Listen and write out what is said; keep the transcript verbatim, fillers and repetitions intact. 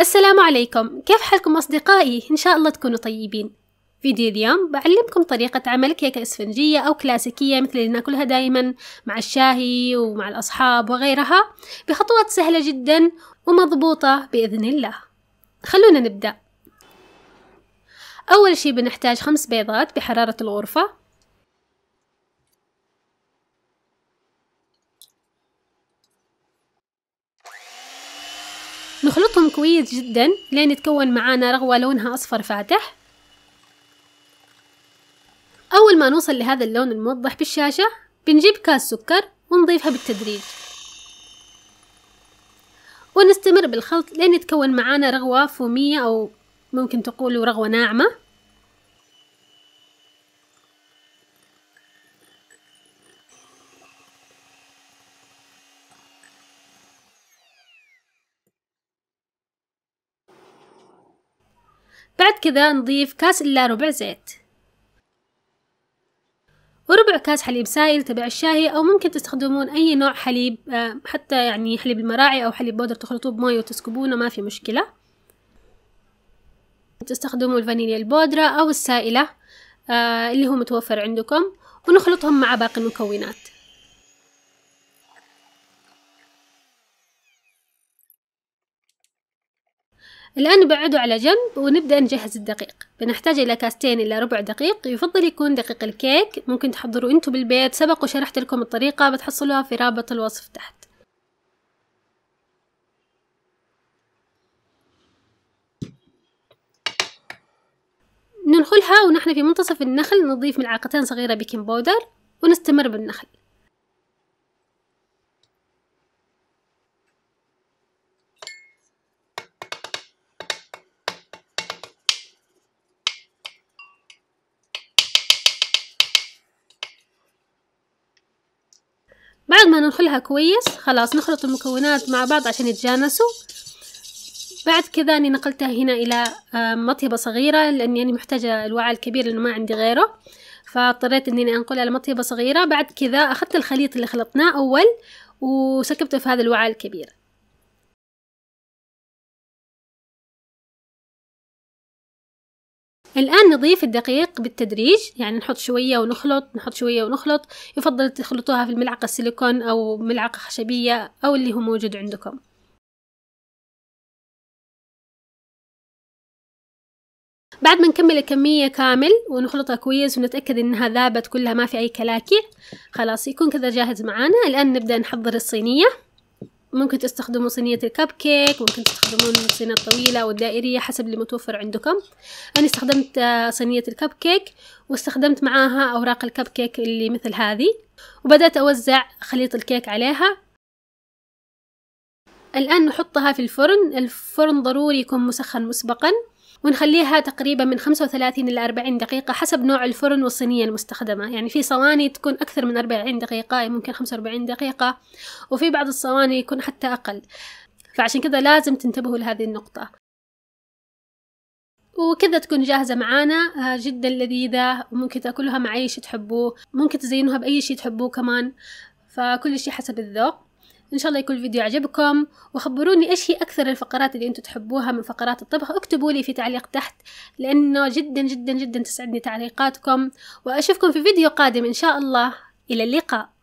السلام عليكم، كيف حالكم أصدقائي؟ إن شاء الله تكونوا طيبين. فيديو اليوم بعلمكم طريقة عمل كيكة اسفنجية أو كلاسيكية مثل اللي ناكلها دائما مع الشاهي ومع الأصحاب وغيرها، بخطوات سهلة جدا ومضبوطة بإذن الله. خلونا نبدأ. أول شي بنحتاج خمس بيضات بحرارة الغرفة، نخلطهم كويس جدا لين يتكون معانا رغوة لونها أصفر فاتح. أول ما نوصل لهذا اللون الموضح بالشاشة بنجيب كاس سكر ونضيفها بالتدريج، ونستمر بالخلط لين يتكون معانا رغوة فومية أو ممكن تقولوا رغوة ناعمة. بعد كذا نضيف كاس إلا ربع زيت وربع كاس حليب سائل تبع الشاهي، أو ممكن تستخدمون أي نوع حليب، حتى يعني حليب المراعي أو حليب بودر تخلطوه بمي وتسكبونه ما في مشكلة. تستخدموا الفانيليا البودرة أو السائلة اللي هو متوفر عندكم، ونخلطهم مع باقي المكونات. الآن نبعده على جنب ونبدأ نجهز الدقيق. بنحتاج إلى كاستين إلى ربع دقيق، يفضل يكون دقيق الكيك، ممكن تحضروا أنتوا بالبيت، سبق وشرحت لكم الطريقة، بتحصلوها في رابط الوصف تحت. ننخلها ونحن في منتصف النخل نضيف ملعقتين صغيرة بيكنج باودر ونستمر بالنخل. بعد ما ننخلها كويس خلاص نخلط المكونات مع بعض عشان يتجانسوا. بعد كذا اني نقلتها هنا الى مطيبة صغيرة لاني يعني محتاجة الوعاء الكبير لانه ما عندي غيره، فاضطريت اني انقلها لمطيبة صغيرة. بعد كذا اخذت الخليط اللي خلطناه اول وسكبته في هذا الوعاء الكبير. الآن نضيف الدقيق بالتدريج، يعني نحط شوية ونخلط نحط شوية ونخلط، يفضل تخلطوها في الملعقة السيليكون أو ملعقة خشبية أو اللي هو موجود عندكم. بعد ما نكمل الكمية كامل ونخلطها كويس ونتأكد إنها ذابت كلها ما في أي كلاكي، خلاص يكون كذا جاهز معانا. الآن نبدأ نحضر الصينية. ممكن تستخدموا صينية الكب كيك، ممكن تستخدمون الصينية الطويلة أو الدائرية حسب اللي متوفر عندكم. أنا استخدمت صينية الكب كيك واستخدمت معاها أوراق الكب كيك اللي مثل هذه، وبدأت أوزع خليط الكيك عليها. الآن نحطها في الفرن، الفرن ضروري يكون مسخن مسبقا، ونخليها تقريبا من خمسة وثلاثين إلى أربعين دقيقة حسب نوع الفرن والصينية المستخدمة. يعني في صواني تكون أكثر من أربعين دقيقة، ممكن خمسة وأربعين دقيقة، وفي بعض الصواني يكون حتى أقل، فعشان كذا لازم تنتبهوا لهذه النقطة. وكذا تكون جاهزة معانا، جدا لذيذة، وممكن تأكلها مع أي شي تحبوه، ممكن تزينوها بأي شي تحبوه كمان، فكل شي حسب الذوق. ان شاء الله يكون الفيديو عجبكم، وخبروني ايش هي اكثر الفقرات اللي انتم تحبوها من فقرات الطبخ. اكتبوا لي في تعليق تحت لانه جدا جدا جدا تسعدني تعليقاتكم، واشوفكم في فيديو قادم ان شاء الله. الى اللقاء.